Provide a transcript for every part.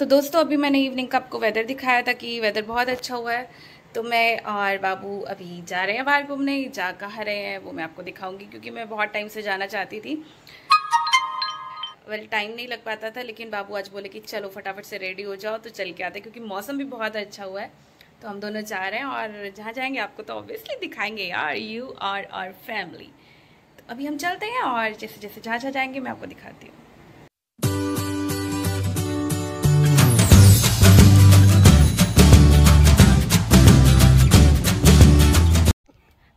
तो दोस्तों अभी मैंने इवनिंग का आपको वेदर दिखाया था कि वेदर बहुत अच्छा हुआ है। तो मैं और बाबू अभी जा रहे हैं बाहर घूमने, जा कहाँ रहे हैं वो मैं आपको दिखाऊंगी, क्योंकि मैं बहुत टाइम से जाना चाहती थी। टाइम नहीं लग पाता था, लेकिन बाबू आज बोले कि चलो फटाफट से रेडी हो जाओ तो चल के आते, क्योंकि मौसम भी बहुत अच्छा हुआ है। तो हम दोनों जा रहे हैं और जहाँ जाएंगे आपको तो ऑब्वियसली दिखाएंगे यार, यू और आवर फैमिली। तो अभी हम चलते हैं और जैसे जैसे जहाँ जहाँ जाएंगे मैं आपको दिखाती हूँ।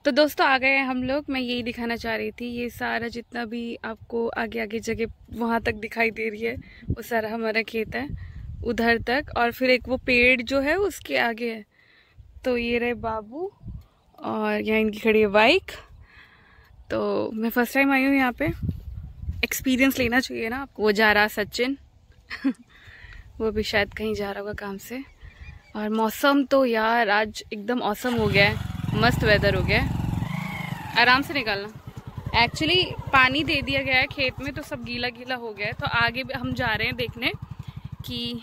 तो दोस्तों आ गए हम लोग। मैं यही दिखाना चाह रही थी, ये सारा जितना भी आपको आगे आगे जगह वहाँ तक दिखाई दे रही है वो सारा हमारा खेत है उधर तक, और फिर एक वो पेड़ जो है उसके आगे है। तो ये रहे बाबू और यहाँ इनकी खड़ी है बाइक। तो मैं फर्स्ट टाइम आई हूँ यहाँ पे, एक्सपीरियंस लेना चाहिए ना आपको। वो जा रहा सचिन वो भी शायद कहीं जा रहा होगा काम से। और मौसम तो यार आज एकदम औसम हो गया है, मस्त वेदर हो गया। आराम से निकालना, एक्चुअली पानी दे दिया गया है खेत में तो सब गीला गीला हो गया है। तो आगे हम जा रहे हैं देखने कि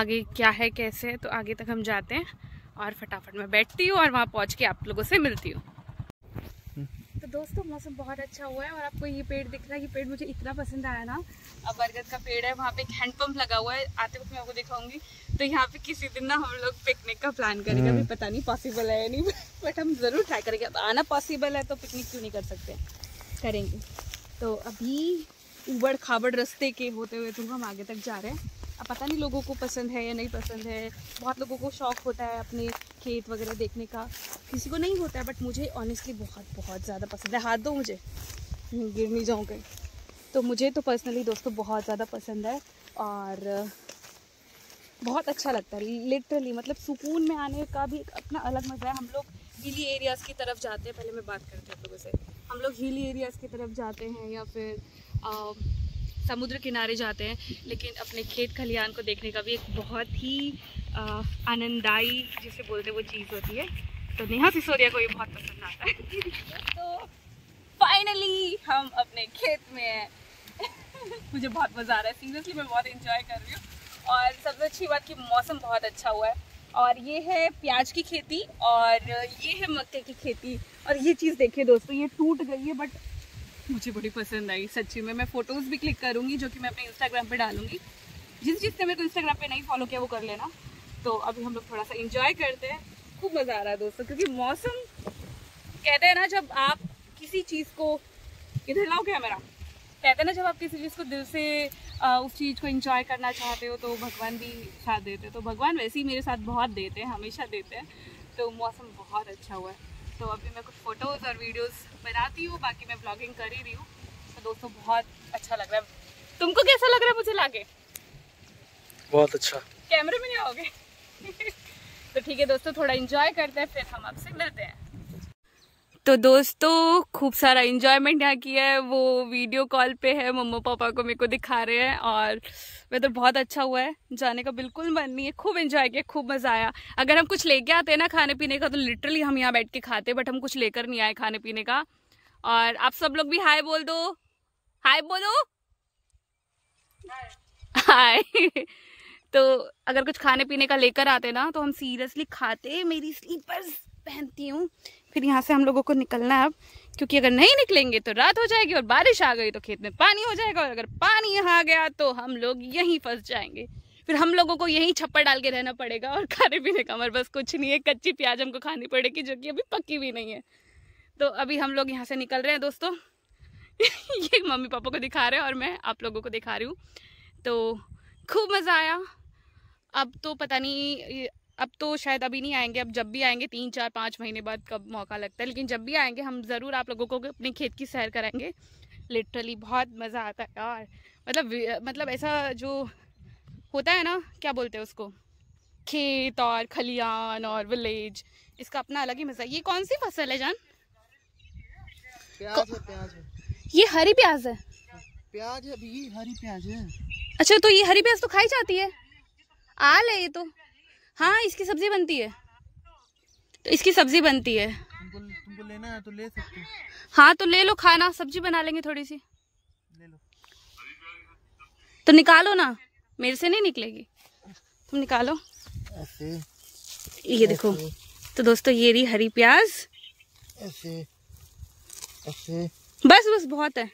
आगे क्या है कैसे है, तो आगे तक हम जाते हैं और फटाफट मैं बैठती हूँ और वहाँ पहुँच के आप लोगों से मिलती हूँ। तो दोस्तों मौसम बहुत अच्छा हुआ है और आपको ये पेड़ दिख रहा है, ये पेड़ मुझे इतना पसंद आया ना। अब बरगद का पेड़ है, वहाँ पे एक हैंडपम्प लगा हुआ है, आते वक्त मैं आपको दिखाऊंगी। तो यहाँ पे किसी दिन ना हम लोग पिकनिक का प्लान करेंगे, अभी पता नहीं पॉसिबल है या नहीं, बट हम जरूर ट्राई करेंगे। अब आना पॉसिबल है तो पिकनिक क्यों नहीं कर सकते, करेंगे। तो अभी उबड़ खाबड़ रास्ते के होते हुए तो हम आगे तक जा रहे हैं। अब पता नहीं लोगों को पसंद है या नहीं पसंद है, बहुत लोगों को शौक़ होता है अपने खेत वगैरह देखने का, किसी को नहीं होता है, बट मुझे ऑनेस्टली बहुत ज़्यादा पसंद है। हाथ दो मुझे, गिर नहीं जाऊँगा। तो मुझे तो पर्सनली दोस्तों बहुत ज़्यादा पसंद है और बहुत अच्छा लगता है लिटरली, मतलब सुकून में आने का भी अपना अलग मज़ा है। हम लोग हिली एरियाज़ की तरफ जाते हैं, पहले मैं बात करती हूँ आप लोगों से, हम लोग हिली एरियाज़ की तरफ जाते हैं या फिर समुद्र किनारे जाते हैं, लेकिन अपने खेत खलिहान को देखने का भी एक बहुत ही आनंददायी जिसे बोलते हैं वो चीज़ होती है। तो नेहा सिसोदिया को ये बहुत पसंद आता है। तो फाइनली हम अपने खेत में हैं मुझे बहुत मज़ा आ रहा है, सीरियसली मैं बहुत इंजॉय कर रही हूँ। और सबसे अच्छी बात कि मौसम बहुत अच्छा हुआ है। और ये है प्याज की खेती और ये है मक्के की खेती। और ये चीज़ देखिए दोस्तों, ये टूट गई है बट मुझे बड़ी पसंद आई सच्ची में। मैं फ़ोटोज़ भी क्लिक करूँगी जो कि मैं अपने इंस्टाग्राम पे डालूंगी। जिसने मेरे को इंस्टाग्राम पे नहीं फॉलो किया वो कर लेना। तो अभी हम लोग थोड़ा सा इंजॉय करते हैं, खूब मज़ा आ रहा है दोस्तों, क्योंकि मौसम कहते हैं ना जब आप किसी चीज़ को इधर लाओ कैमरा, कहते हैं ना जब आप किसी चीज़ को दिल से उस चीज़ को इंजॉय करना चाहते हो तो भगवान भी साथ देते हैं। तो भगवान वैसे ही मेरे साथ बहुत देते हैं, हमेशा देते हैं। तो मौसम बहुत अच्छा हुआ है। तो अभी मैं कुछ फ़ोटोज़ और वीडियोस बनाती हूँ, बाकी मैं ब्लॉगिंग कर ही रही हूँ। तो दोस्तों बहुत अच्छा लग रहा है। तुमको कैसा लग रहा है मुझे लाके? बहुत अच्छा। कैमरे में नहीं आओगे तो ठीक है दोस्तों, थोड़ा एंजॉय करते हैं फिर हम आपसे मिलते हैं। तो दोस्तों खूब सारा एंजॉयमेंट यहाँ किया है, वो वीडियो कॉल पे है, मम्मा पापा को मेरे को दिखा रहे हैं। और वेदर बहुत अच्छा हुआ है, जाने का बिल्कुल मन नहीं है। खूब एंजॉय किया, खूब मज़ा आया। अगर हम कुछ लेके आते हैं ना खाने पीने का तो लिटरली हम यहाँ बैठ के खाते, बट हम कुछ लेकर नहीं आए खाने पीने का। और आप सब लोग भी हाय बोल दो, हाय बोलो, हाय तो अगर कुछ खाने पीने का लेकर आते ना तो हम सीरियसली खाते। मेरी स्लीपर्स पहनती हूँ। फिर यहाँ से हम लोगों को निकलना है अब, क्योंकि अगर नहीं निकलेंगे तो रात हो जाएगी और बारिश आ गई तो खेत में पानी हो जाएगा, और अगर पानी यहाँ आ गया तो हम लोग यहीं फंस जाएंगे। फिर हम लोगों को यहीं छप्पर डाल के रहना पड़ेगा और खाने पीने का हमारे पास कुछ नहीं है। कच्ची प्याज हमको खानी पड़ेगी जो कि अभी पक्की भी नहीं है। तो अभी हम लोग यहाँ से निकल रहे हैं दोस्तों ये मम्मी पापा को दिखा रहे हैं और मैं आप लोगों को दिखा रही हूँ। तो खूब मज़ा आया। अब तो पता नहीं, अब तो शायद अभी नहीं आएंगे, अब जब भी आएंगे 3-4-5 महीने बाद कब मौका लगता है, लेकिन जब भी आएंगे हम ज़रूर आप लोगों को अपने खेत की सैर कराएंगे। लिटरली बहुत मज़ा आता है यार, मतलब ऐसा जो होता है ना, क्या बोलते हैं उसको, खेत और खलियान और विलेज, इसका अपना अलग ही मज़ा। ये कौन सी फसल है जान? प्याज है। ये हरी प्याज है, प्याज है, ये हरी प्याज है। अच्छा तो ये हरी प्याज तो खाई जाती है, आल है ये तो। हाँ इसकी सब्जी बनती है, तो इसकी सब्जी बनती है। तुमको लेना है तो ले सकते हो। हाँ तो ले लो, खाना सब्जी बना लेंगे थोड़ी सी, ले लो तो निकालो ना। मेरे से नहीं निकलेगी, तुम निकालो ऐसे। ये देखो तो दोस्तों ये रही हरी प्याज ऐसे, ऐसे। बस बस बहुत है,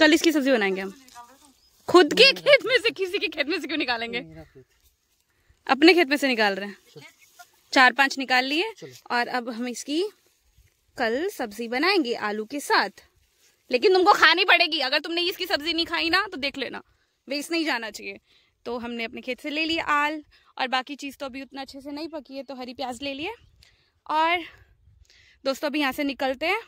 कल इसकी सब्जी बनाएंगे हम। खुद के खेत में से, किसी के खेत में से क्यों निकालेंगे, अपने खेत में से निकाल रहे हैं। 4-5 निकाल लिए और अब हम इसकी कल सब्जी बनाएंगे आलू के साथ। लेकिन तुमको खानी पड़ेगी, अगर तुमने इसकी सब्जी नहीं खाई ना तो देख लेना, वेस्ट नहीं जाना चाहिए। तो हमने अपने खेत से ले लिए आल, और बाकी चीज़ तो अभी उतना अच्छे से नहीं पकी है, तो हरी प्याज ले लिए। और दोस्तों अभी यहाँ से निकलते हैं,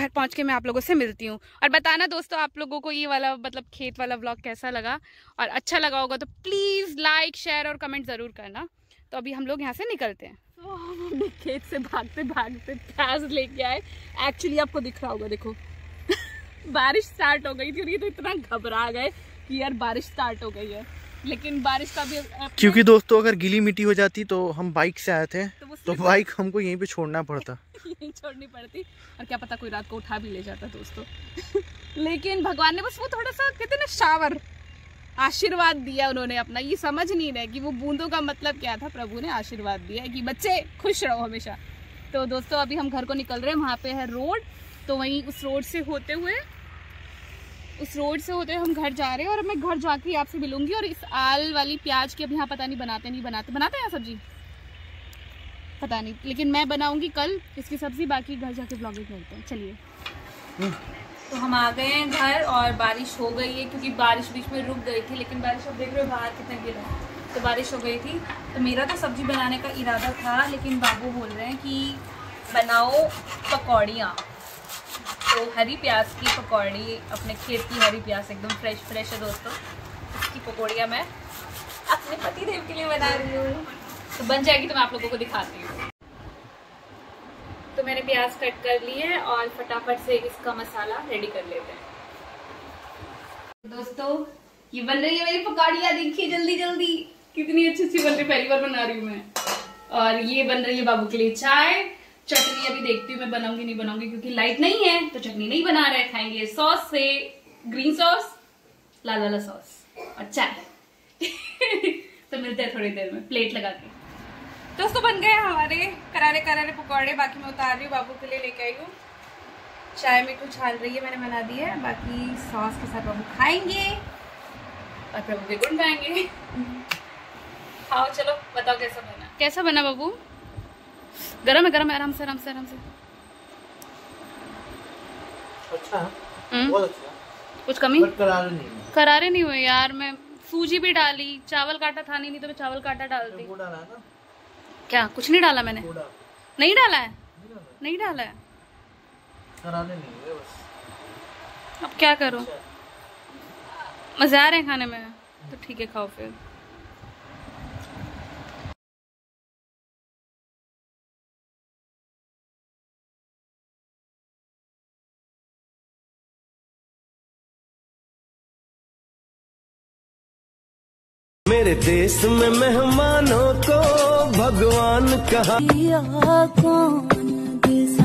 घर पहुँच के मैं आप लोगों से मिलती हूँ। और बताना दोस्तों आप लोगों को ये वाला मतलब खेत वाला व्लॉग कैसा लगा, और अच्छा लगा होगा तो प्लीज़ लाइक शेयर और कमेंट ज़रूर करना। तो अभी हम लोग यहाँ से निकलते हैं। तो हम अपने खेत से भागते भागते प्याज लेके आए। एक्चुअली आपको दिख रहा होगा, देखो बारिश स्टार्ट हो गई थी और ये तो इतना घबरा गए कि यार बारिश स्टार्ट हो गई है। लेकिन बारिश का भी क्योंकि दोस्तों अगर गीली मिट्टी हो जाती, तो हम बाइक से आए थे तो बाइक हमको यहीं पे छोड़ना पड़ता यहीं छोड़नी पड़ती, और क्या पता कोई रात को उठा भी ले जाता दोस्तों लेकिन भगवान ने बस वो थोड़ा सा कहते ना शावर आशीर्वाद दिया उन्होंने अपना, ये समझ नहीं रहे कि वो बूंदों का मतलब क्या था। प्रभु ने आशीर्वाद दिया कि बच्चे खुश रहो हमेशा। तो दोस्तों अभी हम घर को निकल रहे हैं, वहाँ पे है रोड, तो वहीं उस रोड से होते हुए हम घर जा रहे हैं। और मैं घर जाके आपसे मिलूंगी। और इस आल वाली प्याज की अब यहाँ पता नहीं बनाते हैं सब्जी, पता नहीं, लेकिन मैं बनाऊंगी कल इसकी सब्जी। बाकी घर जाके ब्लॉग करते हैं, चलिए। तो हम आ गए हैं घर, और बारिश हो गई है क्योंकि बारिश बीच में रुक गई थी, लेकिन बारिश अब देख रहे हो बाहर कितना गिर रहा है, तो बारिश हो गई थी। तो मेरा तो सब्जी बनाने का इरादा था, लेकिन बाबू बोल रहे हैं कि बनाओ पकौड़ियाँ। तो हरी प्याज की पकौड़ी, अपने खेत की हरी प्याज एकदम फ्रेश है दोस्तों, इसकी पकौड़ियाँ मैं अपने पतिदेव के लिए बना रही हूँ। तो बन जाएगी तो मैं आप लोगों को दिखाती हूँ। तो मैंने प्याज कट कर ली है और फटाफट से इसका मसाला रेडी कर लेते हैं। दोस्तों ये बन रही है मेरी पकौड़ियाँ, देखिए जल्दी जल्दी कितनी अच्छी अच्छी बन रही, पहली बार बना रही हूँ मैं। और ये बन रही है बाबू के लिए चाय। चटनी अभी देखती हूँ मैं बनाऊंगी नहीं बनाऊंगी, क्योंकि लाइट नहीं है तो चटनी नहीं बना रहे, खाएंगे सॉस से, ग्रीन सॉस, लाल वाला सॉस और चाय तो मिलते हैं थोड़ी देर में, प्लेट लगाते हैं। दोस्तों बन गए हमारे करारे पकौड़े। बाकी मैं उतार रही हूँ, बाबू के लिए लेके आई हूँ। चाय में कुछ छाल रही है, मैंने बना दी है, बाकी सॉस के साथ बाबू खाएंगे और प्रभु के गुण गाएंगे। खाओ, चलो बताओ कैसा बना बाबू। गरम है आराम से। अच्छा, बहुत अच्छा। कुछ कमी, करारे नहीं हुए यार। मैं सूजी भी डाली, चावल काटा था नहीं तो मैं चावल काटा डालती। वो डाला ना? क्या कुछ नहीं डाला मैंने? नहीं डाला है। करारे नहीं हुए बस। अब क्या करो, मजे आ रहे हैं खाने में। तो ठीक है, खाओ फिर। मेरे देश में मेहमानों को भगवान कहा।